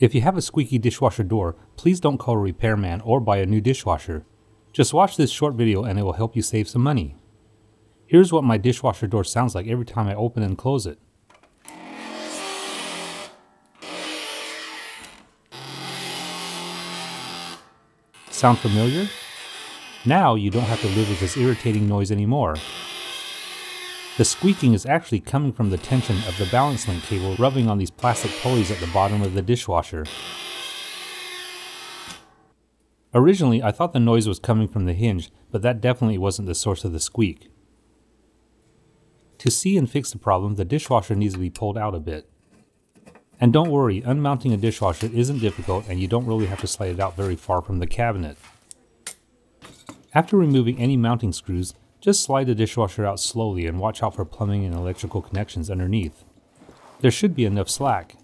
If you have a squeaky dishwasher door, please don't call a repairman or buy a new dishwasher. Just watch this short video and it will help you save some money. Here's what my dishwasher door sounds like every time I open and close it. Sound familiar? Now you don't have to live with this irritating noise anymore. The squeaking is actually coming from the tension of the balance link cable rubbing on these plastic pulleys at the bottom of the dishwasher. Originally, I thought the noise was coming from the hinge, but that definitely wasn't the source of the squeak. To see and fix the problem, the dishwasher needs to be pulled out a bit. And don't worry, unmounting a dishwasher isn't difficult and you don't really have to slide it out very far from the cabinet. After removing any mounting screws, just slide the dishwasher out slowly and watch out for plumbing and electrical connections underneath. There should be enough slack.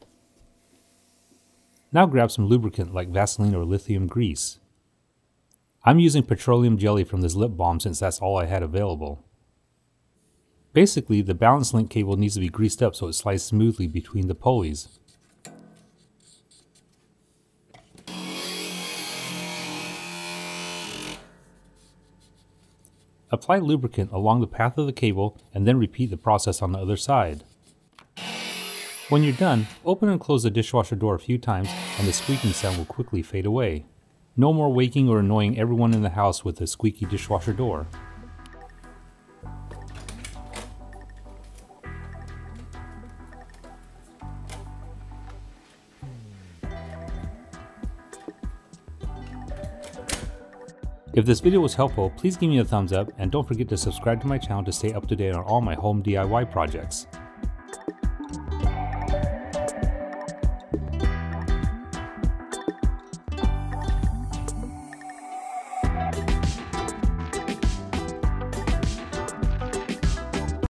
Now grab some lubricant like Vaseline or lithium grease. I'm using petroleum jelly from this lip balm since that's all I had available. Basically, the balance link cable needs to be greased up so it slides smoothly between the pulleys. Apply lubricant along the path of the cable and then repeat the process on the other side. When you're done, open and close the dishwasher door a few times and the squeaking sound will quickly fade away. No more waking or annoying everyone in the house with a squeaky dishwasher door. If this video was helpful, please give me a thumbs up and don't forget to subscribe to my channel to stay up to date on all my home DIY projects.